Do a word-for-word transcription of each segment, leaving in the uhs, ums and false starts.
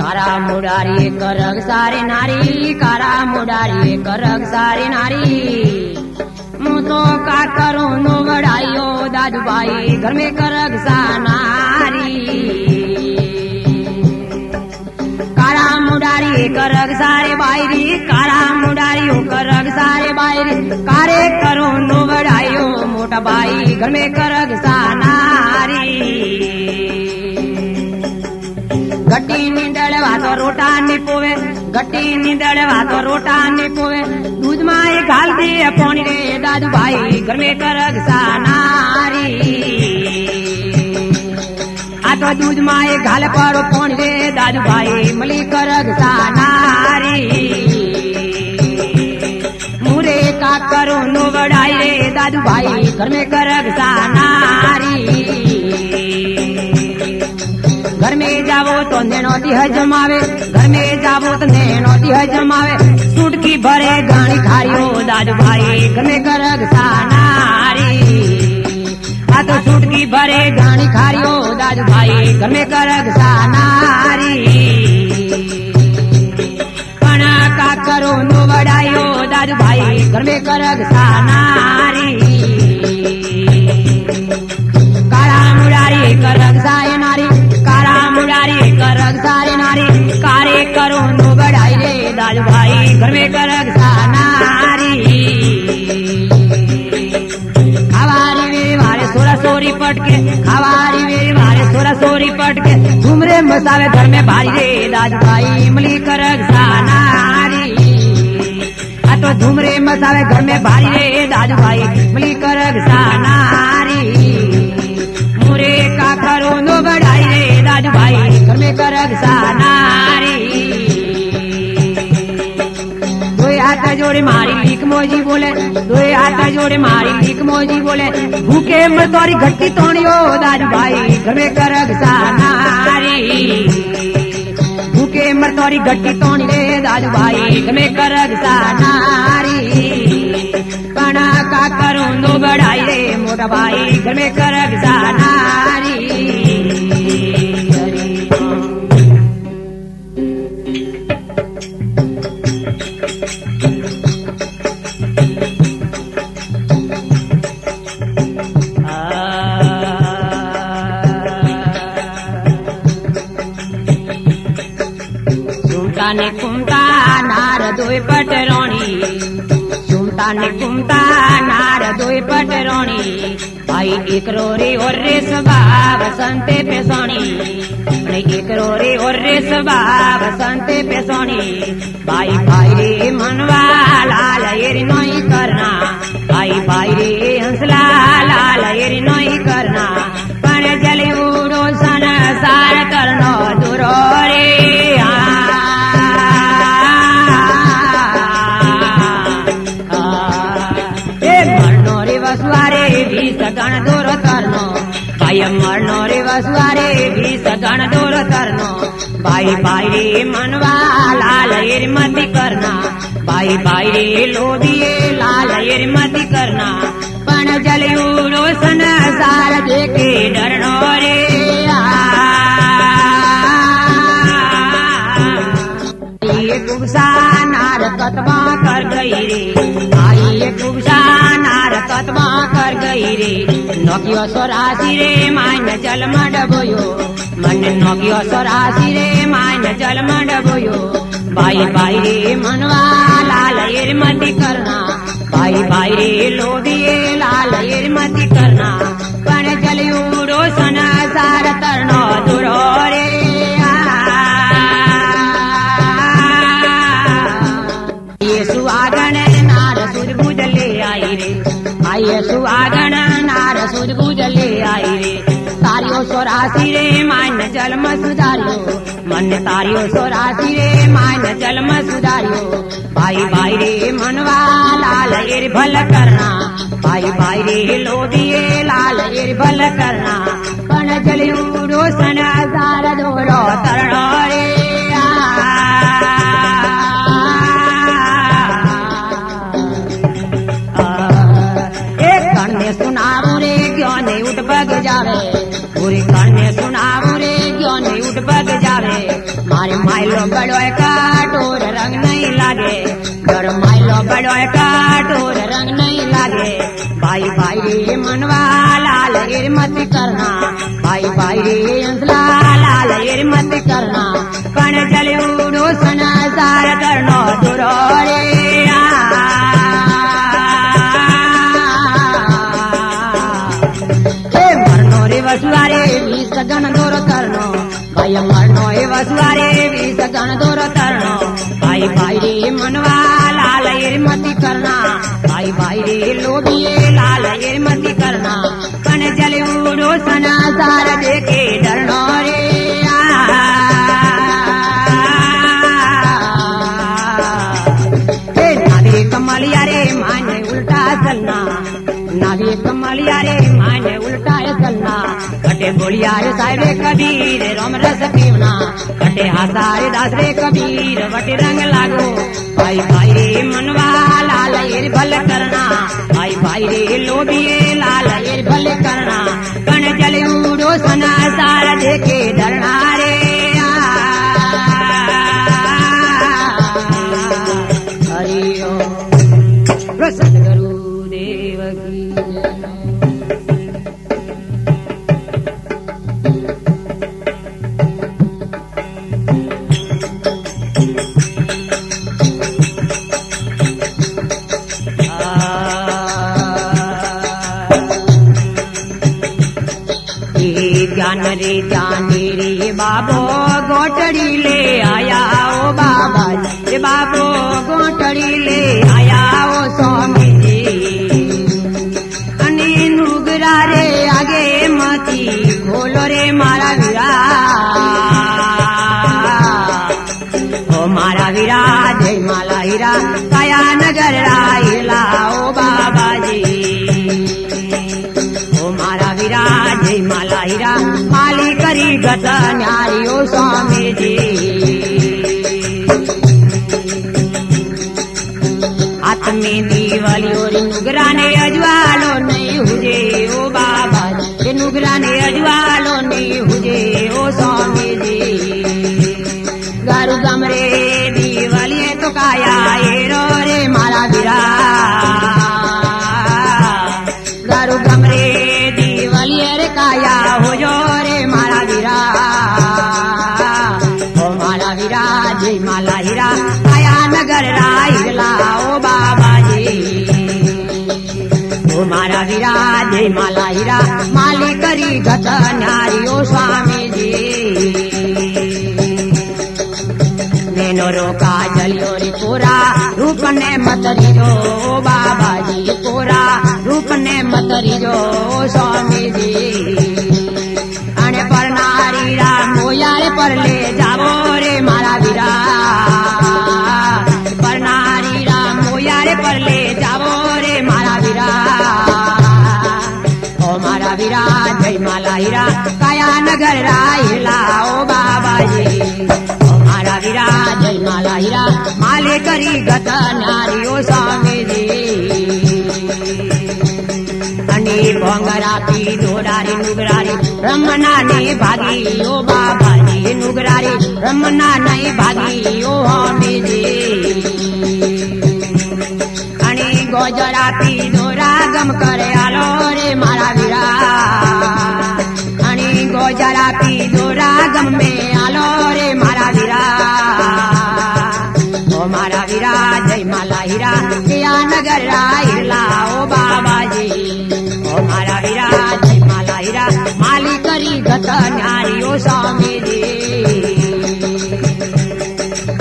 कारा मुडारी करग सारी नारी, कारा मुडारी करग सारी नारी। मुँह तो का करूं नो बड़ाइयो दादू भाई, घर में करग सा नारी। कारा मुडारी करग सारे बायरी, कारा मुडारी करग सारे बायरी। कारे करूं नो बड़ाइयो मोटा भाई, घर में करग सा नारी। गट्टी नींदड़वा तो रोटा नहीं पोवे, गट्टी नींदड़वा तो रोटा नहीं पोवे। दूध माए घाल दे पौनी रे दादू भाई, घर में करग सा नारी। आ तो दूध माए घाल पड़ो पौनी रे दादू भाई, मली करग सा नारी। मुरे का करो नो बड़ाई रे दादू भाई, घर में करग सा नारी। घर में जावो तो नैनो दिह जमावे, घर में जावो तो नैनो दिह जमावे। सूट की भरे गाणी खारियो दादू भाई, घर में करग सा नारी। आ तो सूट की भरे गाणी खारियो दादू भाई, घर में करग सा नारी। पना का करो नो बड़ायो दादू भाई, घर में करग सा नारी। कारा मुरारी करग साए नारी, करग सारे नारी। कारे करो नो बड़ाई रे दादू भाई, घर में करग सा नारी। खवारी मेरे मारे सोरा सोरी पटके, खवारी मेरे मारे सोरा सोरी पटके। झुमरे मसावे घर में भारी रे दादू भाई, इमली करग सा नारी। आ तो झुमरे मसावे घर में भारी रे दादू भाई, इमली करग सा नारी। मुरे का करो नो बड़ाई रे दादू भाई, घर में करग सा नारी। दो हाथ जोड़े मारी भीख मोजी बोले, दो हाथ जोड़े मारी भीख मोजी बोले। भूखे मरतोरी घट्टी तोड़ियो दादू भाई, घर में करग सा नारी। भूखे मरतोरी घट्टी तोड़िए दादू भाई, घर में करग सा नारी। पना का करो नो बड़ाई रे मोटा भाई, घर में करग सा नारी। कुमता नार दोई पटरोनी, सुमता ने कुमता नार दोई पटरोनी। भाई एक रोरी और रे सबा बसंते पे सोनी, एक रोरी और रे सबा बसंते पे सोनी। भाई भाई रे मनवा लाल येरी नहीं करना, भाई भाई रे हंसला लाल येरी नहीं करना। पण जले उड़ो सन सार करनो दूरो रे। सगण दूर करनो भाई, मरनो रे वसुआरे भी सगण दूर करनो। भाई भाई रे मनवा लाल येर मती करना, भाई भाई रे लोभिए लाल येर मती करना। पण जलयूरो सन सार देखे डरनो रे। ये गुब्सा नार कतवा कर गई रे, भाई ये गुब्सा नार कतवा कर गई रे। नोकियो सोरासी रे मायने जल में डबोयो, मन नोकियो सोरासी रे मायने जल में डबोयो। भाई भाई रे मनवा लाल येर मती करना, भाई भाई रे लोभिए लाल येर मती करना। पण जलयूरो सन सार तरनो दूरो रे। येसु आगण नार सूझ बूझ ले आई रे। तारियो सोरासी रे मान जल में सुधारियो, मन तारियो सोरासी रे मान जल में सुधारियो। भाई भाई रे मनवा लाल येर भल करना, भाई भाई रे लोभिए लाल येर भल करना। पण जलयूरो सन सार दोरो तरणो रे। बग जावे पूरी काने सुनाऊ रे जोनी उठ बग जावे मारे माइलो बड़ो का टोर रंग नहीं लागे डर माइलो बड़ो का टोर रंग नहीं लागे भाई भाई रे मनवा लाल एर मत करना भाई भाई रे अंसला लाल एर मत करना कण चले उड़ो सना सार करनो दुरो वसुआरे भी सगन दूर करनो भाई मरनो ए वसुआरे भी सगन दूर करनो भाई भाई रे मनवा लाल एर मती करना भाई भाई रे लोभिए लाल एर मती करना कन जले उड़ो सना सार देखे डरनो रे ए नावे कमलिया रे माने उल्टा चलना नावे कमलिया रे माने उल्टा चलना कटे गोलिया रे साहेब कबीर राम रस पीवना कटे हासारे दास रे कबीर वटे रंग लागो भाई भाई रे मनवा लाल एर भल करना भाई भाई रे लोभिए लाल एर भल करना कण जले उड़ो सना सार देखे धरना रे हरिओ सतगुरु देव की जान रे जानी रे बाबो गोटड़ी ले आया ओ बाबा रे बाबो गोटड़ी ले आया ओ स्वामी जी अने नुगरा रे आगे मती खोलो रे मारा वीरा ओ मारा वीरा जय माला हीरा काया नगर रायला ओ बाबा जी ओ मारा वीरा जय माला हीरा माली करी गता न्यारी ओ स्वामी जी हाथ में दीवाली और नुगरा ने अजवालो नहीं हुजे ओ बाबा जी नुगरा ने अजवालो नहीं हुजे ओ स्वामी जी गारू गमरे दीवाली तो काया एरो रे मारा वीरा गारू गमरे काया हो जो रे मारा वीरा ओ मारा वीरा जय माला हीरा काया नगर रायला ओ बाबा जी ओ मारा वीरा जय माला हीरा माली करी गत नारी ओ स्वामी जी नैनो रो काजल रे पूरा रूप ने मतरी जो ओ बाबा जी पूरा रूप ने मतरी जो स्वामी जी अने पर नारी राम यारे पर ले जावो रे मारा वीरा पर नारी राम यारे पर ले जावो रे मारा वीरा ओ मारा वीरा जय माला हीरा काया नगर रायला ओ बाबा जी ओ मारा वीरा जय माला हीरा माले करी गत नारी ओ स्वामी जी भोंगरा पी दोरारी नुगरारी रमना नहीं भागी ओ बाबा जी नुगरारी रमना नहीं भागी ओ हमी जी अने गोजरा पी दोरा गम करे आलो रे मारा वीरा अने गोजरा पी दोरा गम में आलो रे मारा वीरा ओ मारा वीरा जय माला हीरा किया नगर रायला ओ बाबा जी मारा वीरा जय माला हीरा माली करी गत न्यारी ओ स्वामी जी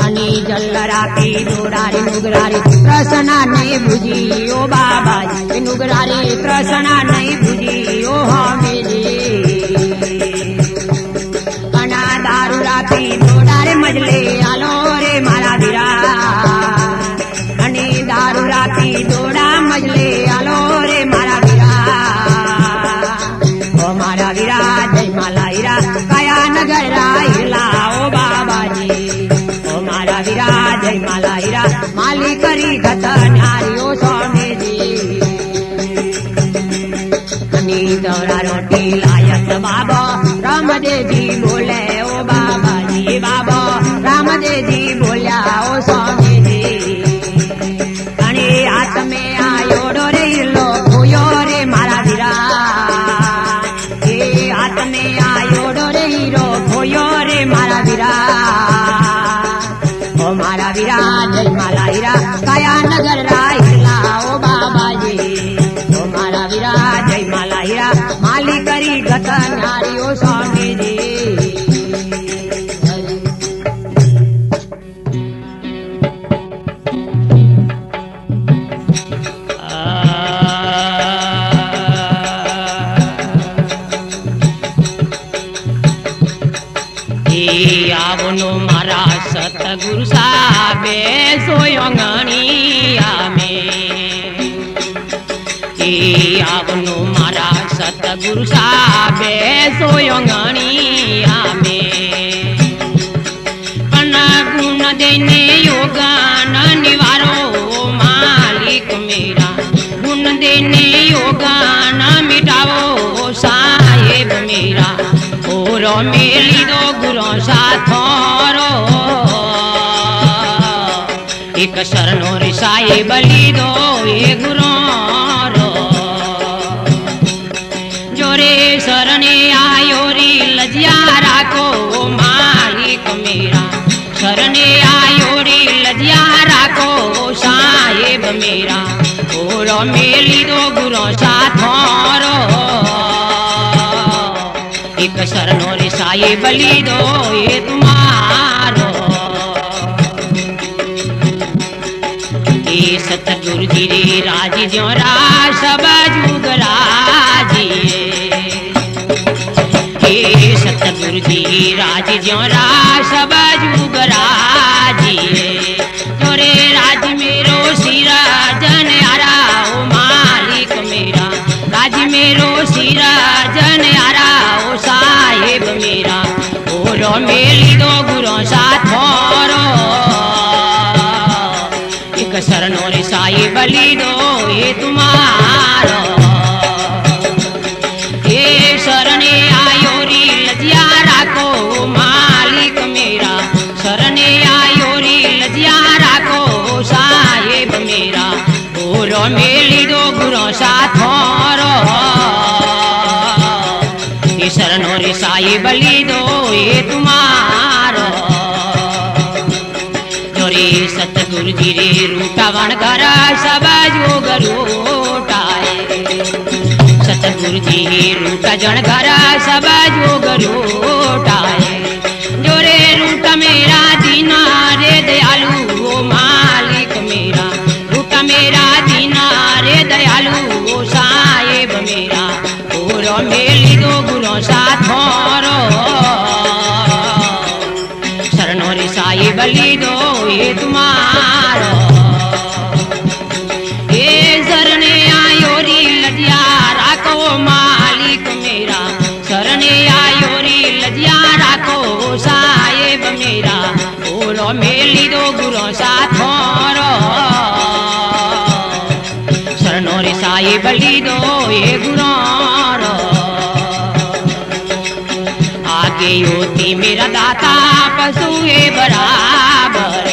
अनी जल्लरा पी दोरारी नुगरारी त्रसना नहीं बुझी ओ बाबा जी नुगरारी त्रसना नहीं बुझी ओ हमी जी अना दारूरा पी दोरारे मजले आलो रे मारा वीरा अनी दारूरा पी दोरा मजले आलो रे मारा मारा वीरा जय माला हीरा काया नगर रायला ओ बाबा जी ओ मारा वीरा जय माला हीरा माली करी गत नारी ओ स्वामी जी अनी दौरा रो की लायक बाबा रामदेव जी बोले ओ बाबा जी बाबा रामदेव जी बोलिया ओ स्वामी जी अने हाथ में आयो डोरे लो खोयो रे मारा धीरा ए हाथ में आयो डोरे रो खोयो रे मारा धीरा ओ मारा धीरा जय माला हीरा काया नगर राय ओ बाबा जी ओ मारा हीरा जय माला हीरा माली करी गतन हारी ओ स्वामी जी। आवनो मारा सतगुरु साबे सोयोंगणिया में आवनो मारा सतगुरु साबे सोयोंगणिया में पना गुण देने योगान निवारो मालिक मेरा गुण देने योगान मिटाओ साहेब मेरा पूरो मेली दो गुरो साथोरो एक शरणो रे साहेब लीदो ए गुरो रो जोरे शरणे आयो रे लजिया राखो मालिक मेरा शरणे आयो रे लजिया राखो साहेब मेरा पूरो मेली दो गुरो साथोरो एक शरणो रे साहेब लीदो ए तुम्हारो ए सतगुरु जी रे राज ज्यों राज सब जुग राजी ए सतगुरु जी राज ज्यों राज सब जुग राजी तोरे राज मेरो सिरा जन आरा ओ मालिक मेरा राज मेरो सिरा जन आरा साहेब मेरा ओरो मेली दो गुरो साथोरो एक शरणो रे साहेब लीदो ए तुम्हारो ए शरणे आयो रे लजिया राखो मालिक मेरा शरणे आयो रे लजिया राखो साहेब मेरा ओरो मेली दो गुरो साथोरो शरणो रे साहेब लीदो ए तुम्हारो जोरे सतगुरु जी रे रूटा वण घर सब जोग रोटाए सतगुरु जी रूटा जण घर सब जोग रोटाए जोरे रूटा मेरा दीना रे दयालु ओ मालिक मेरा रूटा मेरा दीना रे दयालु ओ साहेब मेरा ओरो मेली दो साथोरो शरणो रे साहेब लीदो ए तुम्हारो ए शरणे आयो रे लजिया राखो मालिक मेरा शरणे आयो रे लजिया राखो साहेब मेरा ओरो मेली दो गुरो साथोरो शरणो रे साहेब लीदो ए गुरो योती मेरा दाता पशुए बराबर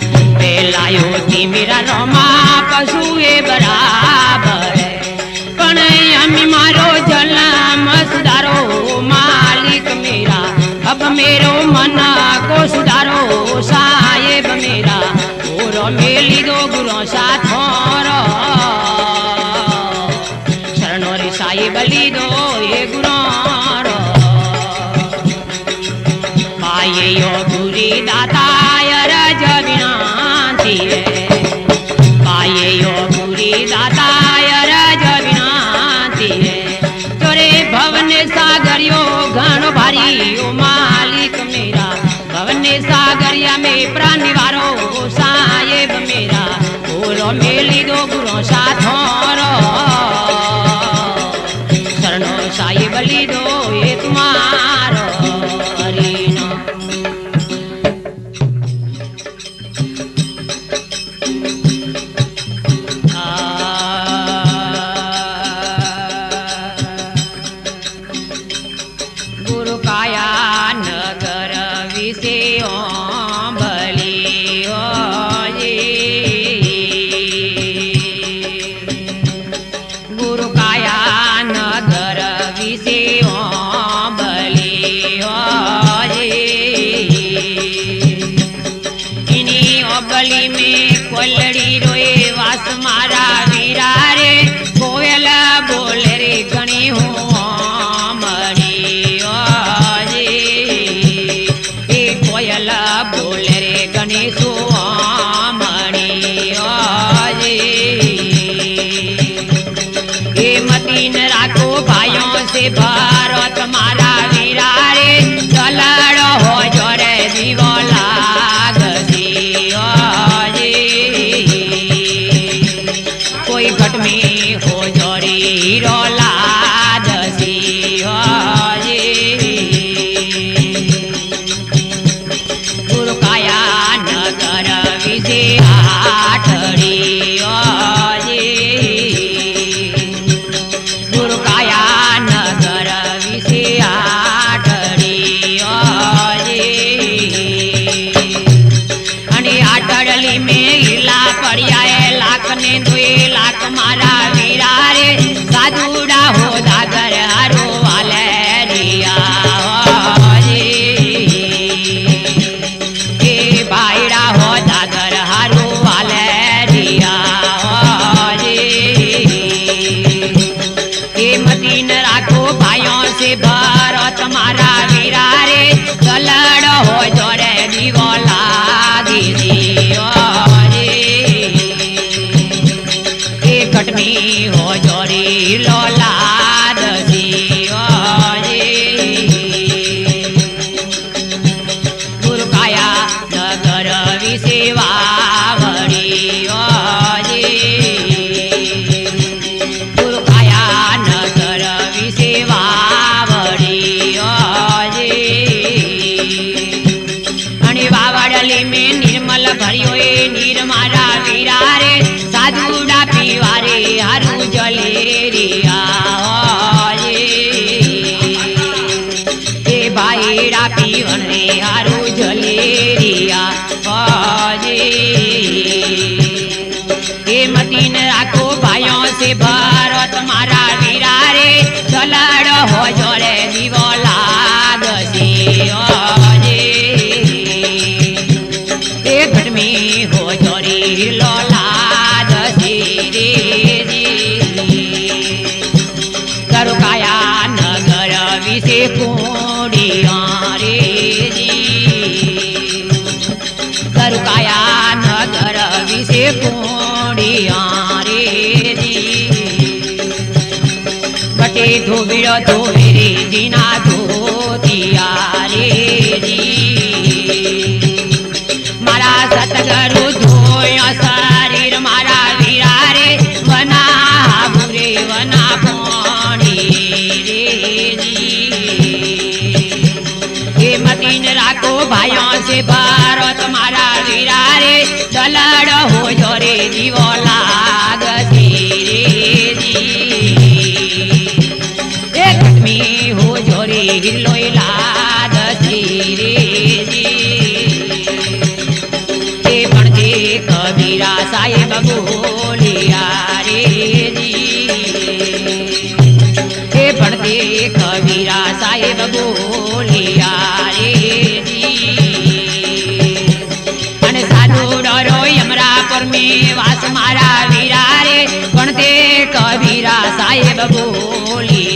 पहला योती मेरा रोमा पशुए बराबर पण अमी मारो जलम सुधारो मालिक मेरा अब मेरो मन को सुधारो साहेब मेरा ओरो मेली दो गुरो साथोरो शरणो रे साहेब लीदो ए गुरो यो गुरी दाता अरज विनती है पाये यो गुरी दाता अरज विनती है तोरे भवन सागर यो घणो भारी ओ मालिक मेरा भवन सागरिया में प्राण निवारो साहेब मेरा ओरो मेली दो गुरो साथोरो शरणो साहेब लीदो ए तुम्हारो बबली में कोलड़ी रोए वास मारा वीरा रे कोयल बोल रे गणी हूँ भारत मारा वीरा रे चलड़ हो जोरे जीव लागसी आजे कोई घट में हो जोरी हीरो लागसी आजे गुरुकाया नगर विजे आठड़ी आजे गुरुकाया भारत मारा वीरा रे चलड़ हो जोड़े जीव लागसी आजे एक घट में हो जोरी लो लागसी रे करुकाया नगर विषे कोडिया रे करुकाया नगर विषे कोडिया धोबिड़ो धोबेरे जीना धोतिया रे जी मारा सतगुरु धोया शरीर मारा वीरा रे वना बुरे वना पानी रे जी ये मतीन राखो भाइयों से भारत मारा वीरा रे चलड़ हो जोरे जीवो लागसी रे जी हो जोरी हिलोई लागसी रे जी ते पढ़ते कबीरा साहेब बोलिया रे जी ते पढ़ते कबीरा साहेब बोलिया रे जी अन साधु डरो यमरा पर में वास मारा वीरा रे पढ़ते कबीरा साहेब बोलिया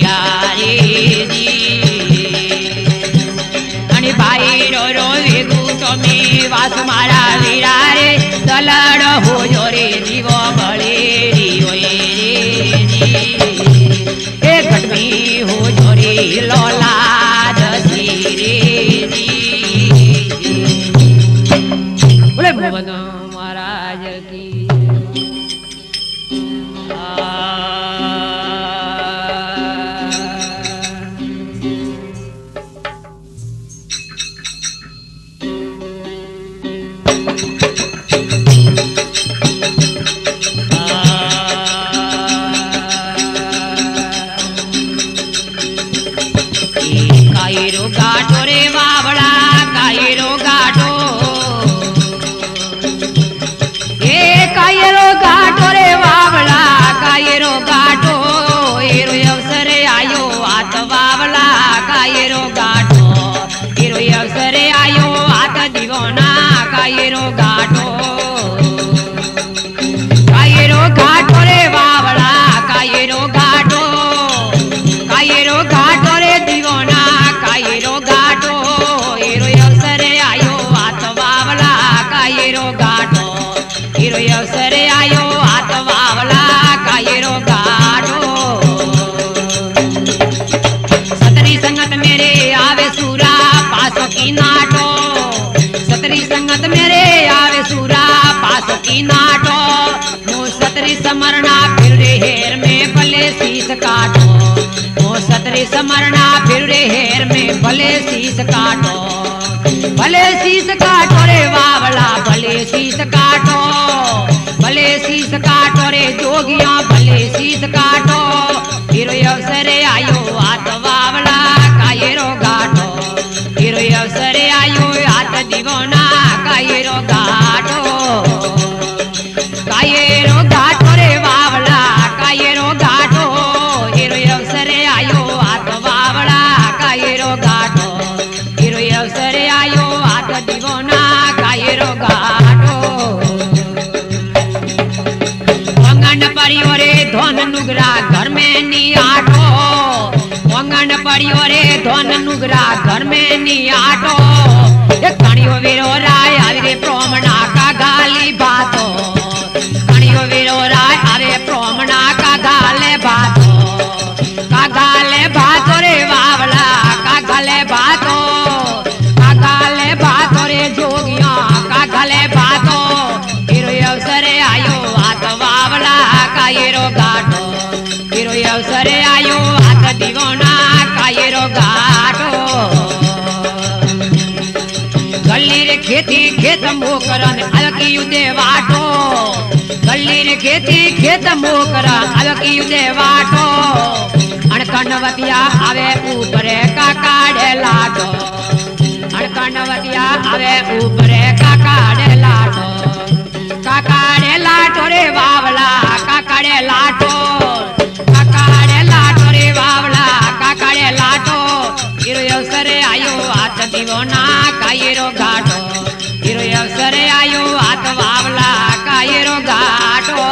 वास मारा वीरा रे तलड़ हो जोरे जीव बड़ेरी रे घट में हो जोरे लोला दसी रे बोले भगवान महाराज की गाठो अवसर आयो हाथ वावला कायरो गाडो सतरी संगत मेरे आवे सूरा पासो की नाटो सतरी संगत मेरे आवे सूरा पासो की नाटो मो सतरी समरणा फिर रे हेर में भले शीस काटो मो सतरी समरणा फिर रे हेर में भले शीस काटो भले शीस काटो रे वावला भले शीस काटो भले शीस काटो रे जोगिया भले शीस काटो फिर अवसर आयो हाथ वावला कायरो गाठो फिर अवसर आयो हाथ दीवाना कायरो गाठो कायरो गाठो रे वावला कायरो गाठो फिर अवसर आयो हाथ वावला कायरो गाठो फिर अवसर आयो हाथ दीवाना कायरो गाठो परियोरे धन नुगरा घर में नी आटो वंगन परियोरे धन नुगरा घर में नी आटो ये कणियो वीरो राय आवे ब्राह्मणा का गाली बातो कणियो वीरो राय आवे ब्राह्मणा का गाले बातो का गाले बातो रे वावला का गाले बातो का गाले बातो रे जोगिया का गाले बातो फिर अवसर आयो हाथ वावला कायरो गाठो फिर अवसर आयो हाथ दीवाना कायरो गाठो गली रे खेती खेत मोकरन अलकी उदे वाटो गली रे खेती खेत मोकरन अलकी उदे वाटो अणकनवतिया आवे ऊपरे का काढे लाटो अणकनवतिया आवे ऊपरे का काढे लाटो काकाडे लाटो रे वावला काकाडे लाटो काकाडे लाटो रे वावला काकाडे लाटो फिर अवसर आयो हाथ दीवाना कायरो गाठो फिर अवसर आयो हाथ वावला कायरो गाठो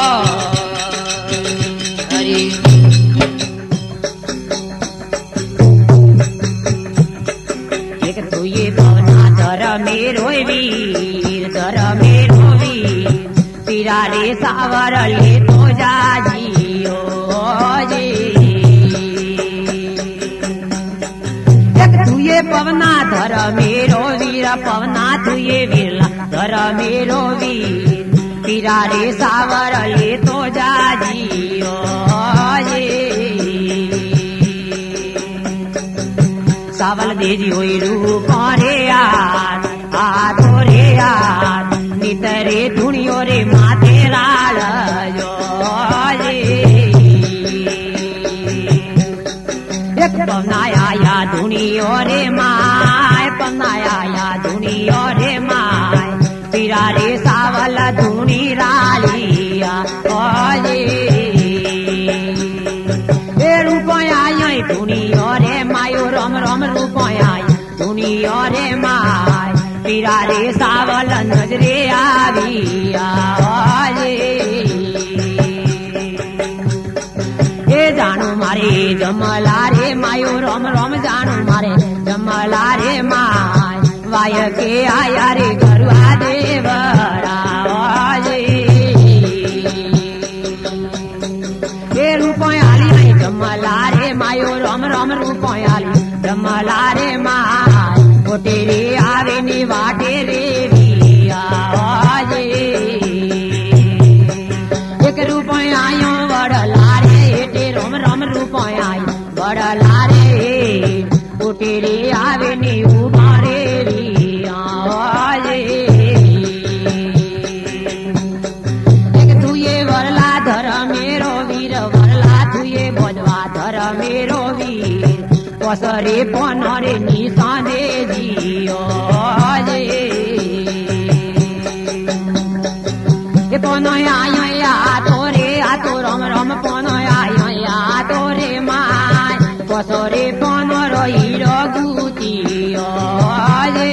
हरी एक तो ये भावना धरा मेरो वीर धरा मेरो वीर पिरारे सावर ले तो जाजियो जी एक तुये पवना धर मेरो वीरा पवना तुये वीरला धर मेरो वीर पिरारे सावर ले तो जाजियो जी सावल देजी होई रूप रे यार आधो रे यार नितरे धुनियो रे माथे लाल जो एक पवनाया या धुनियो रे माय पवनाया या धुनियो रे माय पीरा रे सावल धुनी रालिया हे रूपया धुनियो रे मायो रम रम रूपया धुनियो रे माय पीरा रे सावल नजरे आविया हे जानू मारे जमला रे मायो रम रम जानू मारे जमला रे माय वाय के आया रे घरवा देवरा हे रूपयाली नहीं जमला रे मायो रम रम रूपयाली जमला रे माय तेरे आवे निवाटे रे आजे एक रूपये आयो बड़ला रे रम रम रूपये आयो बड़ला रे वो तेरे आवे नी उभारे रे आजे एक तुये वरला धर मेरो वीर वरला तुये बजवा धर मेरो वीर पसरे पनरे निशाने जियो जे पनया या तोरे आ तो रम रम पनया या तोरे माय पसरे पन रही रघुतियो जे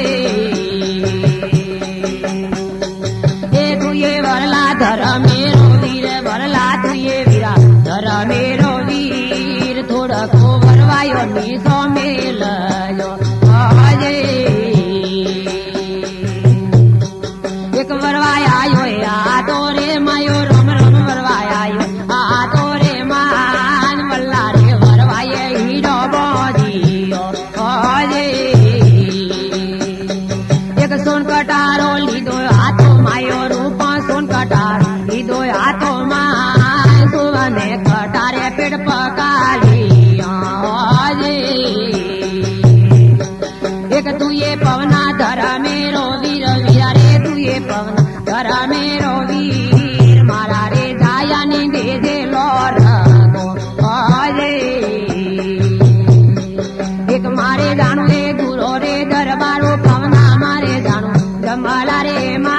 तुये वरला धर मेरो वीर वरला तुये वीरा धर मेरो वीर थोड़ा को वरवायो निशो मेल जो आजे एक वरवाया यो या तोरे सुन कटार दो हाथों मां सुने कटारे पेड़ पकाली एक तू ये पवना धरा मेरो वीर वीरा रे तू ये पवना धरा मेरो वीर मारा रे धाया ने दे दे लौट आजे एक मारे जानो रे गुरो रे दरबारो पवना मारे जानो जमाला रे मां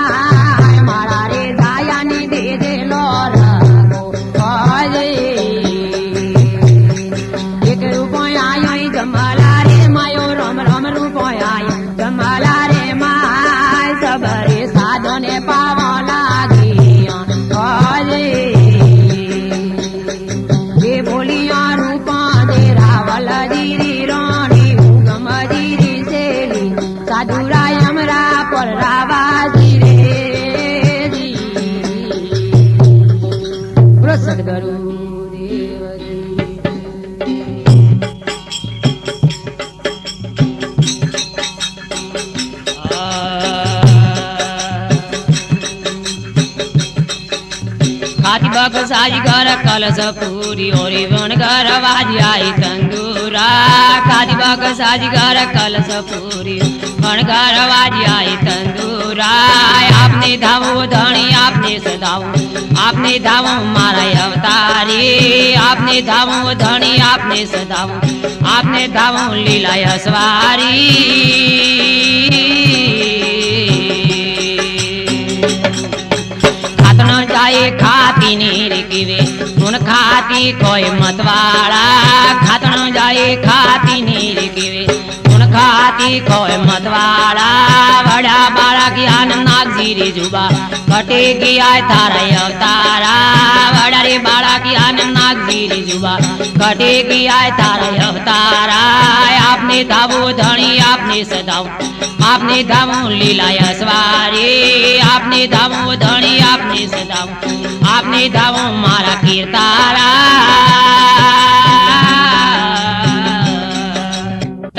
साज घर कलश पूरी और वन घर बाज आई तंदूरा खादी बाग साज घर कलश पूरी वन घर बाज आई तंदूरा आपने धावो धनी आपने सदाओ आपने धावो मारा अवतारी आपने धावो धनी आपने सदाओ आपने धावो लीला सवारी खाती नीर गिवे सुन खाती कोई मतवाड़ा खातन जाए खाती नीर गिवे सुन खाती कोई मतवाड़ा बड़ा बाड़ा ज्ञान नाग जीरी जुबा कटे गया तारा अवतारा बड़ा रे बाड़ा ज्ञान नाग जीरी जुबा कटे गया तारा अवतारा आपने धावो धनी आपने सदाओ आपने धावो लीला सवारी आपने धावो धनी आपने सदाओ आपने धावो मारा कीर्तारा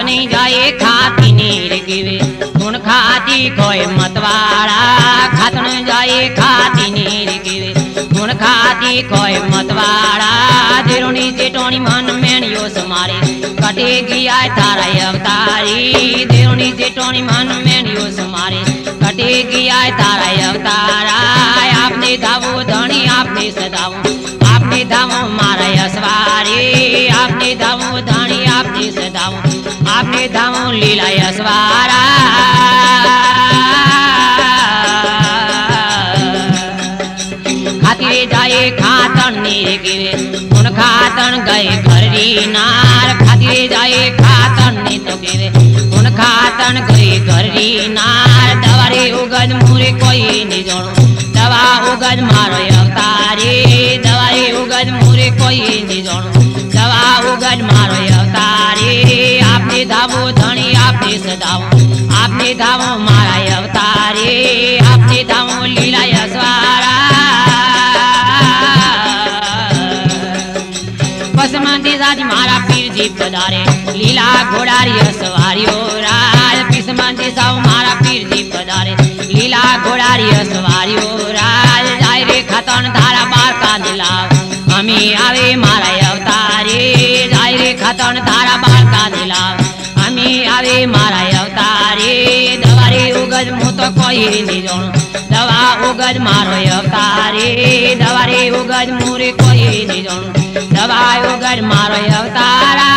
नहीं जाए खाती नीर गिवे सुन खाती कोई मतवाड़ा खातन जाए खाती नीर गिवे सुन खाती कोई मतवाड़ा जेरोनी जेटोनी मन मेनियो समारे कटे गया तारा अवतारी देरोनी जेटोनी मन मेनियो समारे कटे गया तारा अवतारा आपने धावो धनी आपने सदाओ आपने धावो मारा असवारी आपने धावो धनी आपने सदाओ आपने धावो लीला सवारा खाती जाए खातन नीर गिरे सुन खातन गए घरी नार खाती जाए खातन नी तो गिरे सुन खातन गए घरी नार दवारे उगज मुरे कोई नहीं जानो दवा उगज मारो अवतारी दवारे उगज मुरे कोई नहीं जानो दवा उगज मारो अवतारी आपने धावो धनी आपने सदाओ आपने धावो मारा अवतारे आपने धावो लीला सवारा बस मंदिर राज मारा पीर जी पधारे लीला घोड़ारी सवारी हो राज बस मंदिर साहु मारा पीर जी पधारे लीला घोड़ारी सवारी हो राज जाय रे खतन धारा बार का दिलाव हमें आवे मारा अवतारे जाय रे खतन धारा बार का दिलाव आवे मारा अवतारे दवारे उगज मु तो कोई नहीं जानो दवा उगज मारो अवतारे दवारे उगज मुरे कोई नहीं जानो दवा उगज मारो अवतारा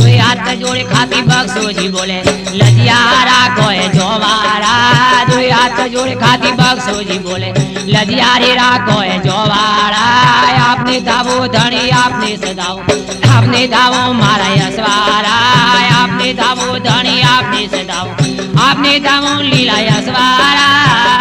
कोई हाथ जोड़े खाती बक्सो जी बोले लजियारा कोई जोवारा दो हाथ जोड़े खाती बक्सो जी बोले लजियारे रा कोई जोवारा आपने धावो धनी आपने सदाओ आपने धावो मारा सवारा आपने धावो धनी आपने सदाओ आपने धावो लीला सवारा